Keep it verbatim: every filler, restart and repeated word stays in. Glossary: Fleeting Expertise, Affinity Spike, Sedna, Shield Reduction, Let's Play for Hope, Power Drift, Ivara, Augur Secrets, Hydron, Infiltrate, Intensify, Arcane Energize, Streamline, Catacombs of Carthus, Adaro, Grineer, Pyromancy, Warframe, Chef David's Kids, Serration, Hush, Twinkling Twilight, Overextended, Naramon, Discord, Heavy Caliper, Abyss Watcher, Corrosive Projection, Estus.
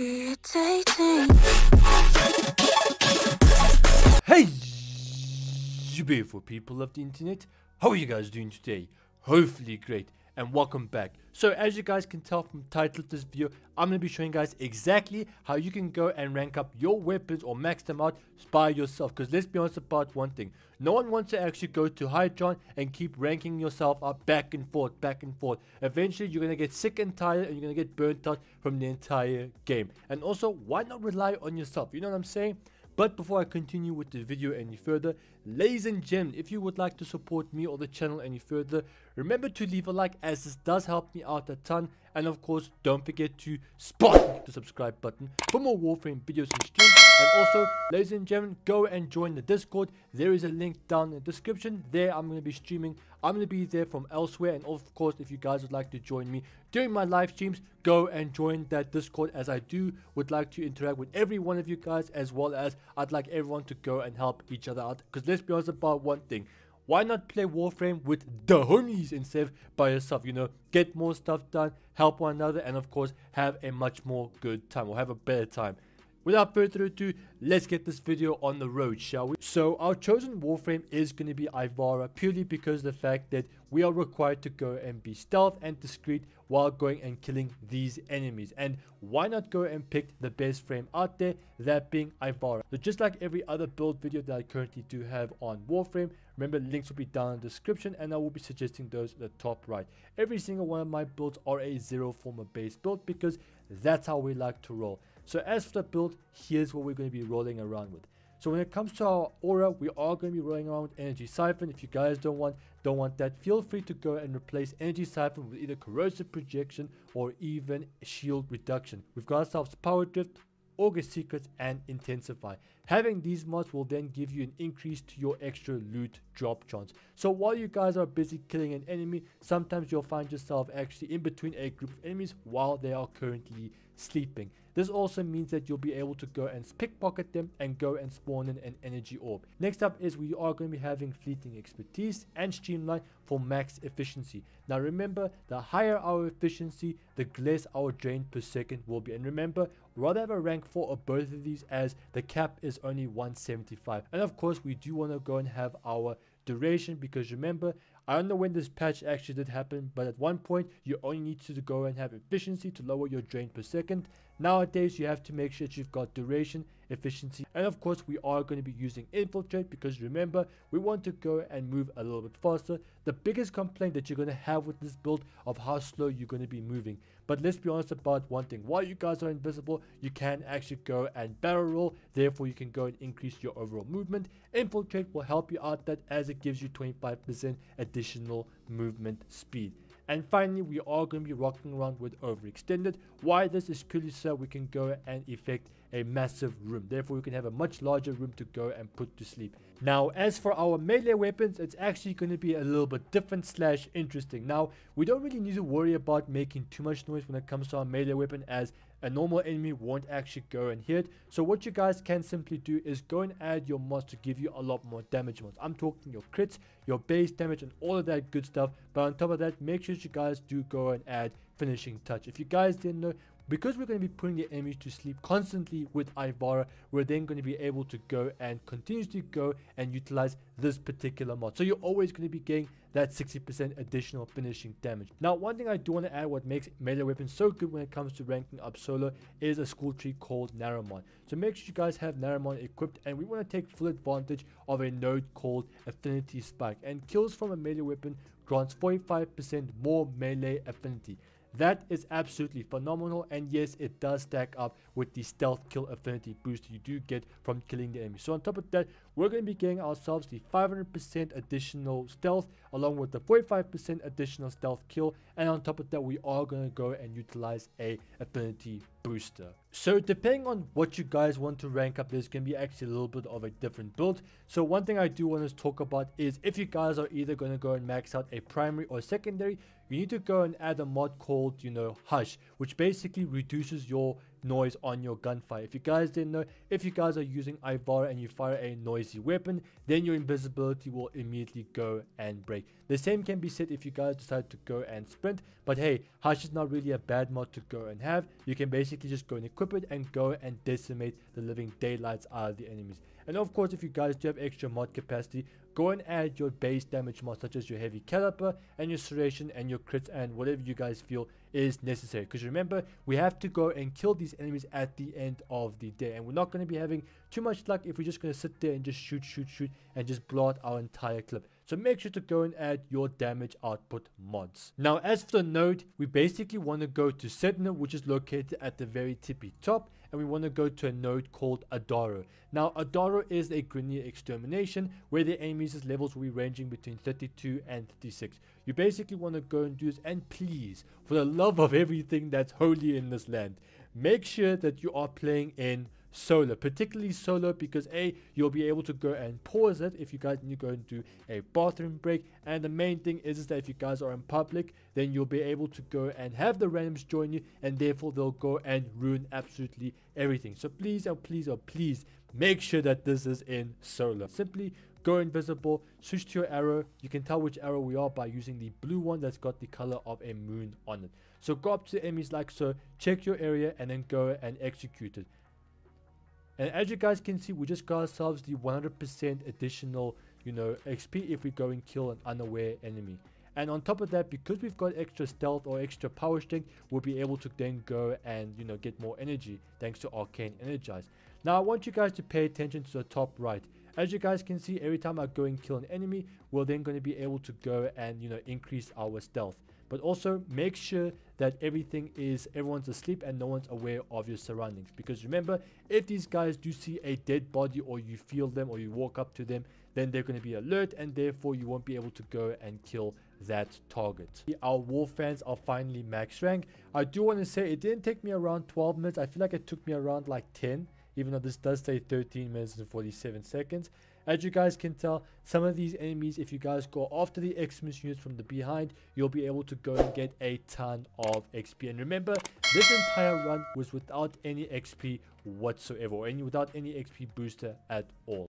Irritating. Hey, you beautiful people of the internet. How are you guys doing today? Hopefully great, and welcome back. So as you guys can tell from the title of this video, I'm going to be showing you guys exactly how you can go and rank up your weapons or max them out by yourself. Because let's be honest about one thing, no one wants to actually go to Hydron and keep ranking yourself up back and forth, back and forth. Eventually you're going to get sick and tired and you're going to get burnt out from the entire game. And also, why not rely on yourself, you know what I'm saying? But before I continue with the video any further, ladies and gentlemen, if you would like to support me or the channel any further, remember to leave a like, as this does help me out a ton. And of course, don't forget to spot the subscribe button for more Warframe videos and streams. And also, ladies and gentlemen, go and join the Discord. There is a link down in the description. There I'm going to be streaming. I'm going to be there from elsewhere. And of course, if you guys would like to join me during my live streams, go and join that Discord, as I do would like to interact with every one of you guys, as well as I'd like everyone to go and help each other out. Because let's be honest about one thing. Why not play Warframe with the homies instead of by yourself? You know, get more stuff done, help one another, and of course, have a much more good time, or have a better time. Without further ado, let's get this video on the road, shall we? So our chosen Warframe is going to be Ivara, purely because of the fact that we are required to go and be stealth and discreet while going and killing these enemies. And why not go and pick the best frame out there, that being Ivara. So just like every other build video that I currently do have on Warframe, remember links will be down in the description, and I will be suggesting those at the top right. Every single one of my builds are a zero former base build, because that's how we like to roll. So as for the build, here's what we're going to be rolling around with. So when it comes to our aura, we are going to be rolling around with Energy Siphon. If you guys don't want don't want that, feel free to go and replace Energy Siphon with either Corrosive Projection or even Shield Reduction. We've got ourselves Power Drift, Augur Secrets, and Intensify. Having these mods will then give you an increase to your extra loot drop chance. So while you guys are busy killing an enemy, sometimes you'll find yourself actually in between a group of enemies while they are currently sleeping. This also means that you'll be able to go and pickpocket them and go and spawn in an energy orb. Next up is we are going to be having Fleeting Expertise and Streamline for max efficiency. Now remember, the higher our efficiency, the less our drain per second will be. And remember, rather have a rank four of both of these, as the cap is only one seventy-five. And of course, we do want to go and have our duration, because remember, I don't know when this patch actually did happen, but at one point you only need to go and have efficiency to lower your drain per second. Nowadays you have to make sure that you've got duration, efficiency, and of course we are going to be using Infiltrate, because remember, we want to go and move a little bit faster. The biggest complaint that you're going to have with this build of how slow you're going to be moving, but let's be honest about one thing, while you guys are invisible, you can actually go and barrel roll, therefore you can go and increase your overall movement. Infiltrate will help you out that, as it gives you twenty-five percent additional movement speed. And finally, we are going to be rocking around with Overextended. Why this is purely so we can go and effect a massive room. Therefore, we can have a much larger room to go and put to sleep. Now, as for our melee weapons, it's actually going to be a little bit different slash interesting. Now, we don't really need to worry about making too much noise when it comes to our melee weapon, as a normal enemy won't actually go and hear it. So what you guys can simply do is go and add your mods to give you a lot more damage mods. I'm talking your crits, your base damage, and all of that good stuff. But on top of that, make sure you guys do go and add finishing touch. If you guys didn't know, because we're going to be putting the enemies to sleep constantly with Ivara, we're then going to be able to go and continuously go and utilize this particular mod. So you're always going to be getting that sixty percent additional finishing damage. Now, one thing I do want to add, what makes melee weapons so good when it comes to ranking up solo, is a skill tree called Naramon. So make sure you guys have Naramon equipped, and we want to take full advantage of a node called Affinity Spike. And kills from a melee weapon grants forty-five percent more melee affinity. That is absolutely phenomenal, and yes, it does stack up with the stealth kill affinity boost you do get from killing the enemy. So on top of that, we're going to be getting ourselves the five hundred percent additional stealth, along with the forty-five percent additional stealth kill, and on top of that, we are going to go and utilize a affinity booster. So depending on what you guys want to rank up, there's going to be actually a little bit of a different build. So one thing I do want to talk about is, if you guys are either going to go and max out a primary or secondary, you need to go and add a mod called, you know, Hush, which basically reduces your noise on your gunfire. If you guys didn't know, if you guys are using Ivara and you fire a noisy weapon, then your invisibility will immediately go and break. The same can be said if you guys decide to go and sprint, but hey, Hush is not really a bad mod to go and have. You can basically just go and equip it and go and decimate the living daylights out of the enemies. And of course, if you guys do have extra mod capacity, go and add your base damage mods such as your Heavy Caliper and your Serration and your crits and whatever you guys feel is necessary. Because remember, we have to go and kill these enemies at the end of the day. And we're not going to be having too much luck if we're just going to sit there and just shoot, shoot, shoot and just blow out our entire clip. So make sure to go and add your damage output mods. Now as for the node, we basically want to go to Sedna, which is located at the very tippy top. And we want to go to a node called Adaro. Now Adaro is a Grineer Extermination where the enemies' levels will be ranging between thirty-two and thirty-six. You basically want to go and do this, and please, for the love of everything that's holy in this land, make sure that you are playing in solo, particularly solo, because A, you'll be able to go and pause it if you guys need to go and do a bathroom break, and the main thing is, is that if you guys are in public, then you'll be able to go and have the randoms join you, and therefore they'll go and ruin absolutely everything. So please, oh please, oh please, make sure that this is in solo. Simply go invisible, switch to your arrow. You can tell which arrow we are by using the blue one that's got the color of a moon on it. So go up to the enemies like so, check your area, and then go and execute it. And as you guys can see, we just got ourselves the one hundred percent additional, you know, X P if we go and kill an unaware enemy. And on top of that, because we've got extra stealth or extra power strength, we'll be able to then go and, you know, get more energy thanks to Arcane Energize. Now, I want you guys to pay attention to the top right. As you guys can see, every time I go and kill an enemy, we're then going to be able to go and, you know, increase our stealth. But also make sure that everything is, everyone's asleep and no one's aware of your surroundings. Because remember, if these guys do see a dead body or you feel them or you walk up to them, then they're going to be alert and therefore you won't be able to go and kill that target. Our war fans are finally max rank. I do want to say it didn't take me around twelve minutes. I feel like it took me around like ten, even though this does say thirteen minutes and forty-seven seconds. As you guys can tell, some of these enemies, if you guys go after the Xmas units from the behind, you'll be able to go and get a ton of X P. And remember, this entire run was without any X P whatsoever, or any, without any X P booster at all.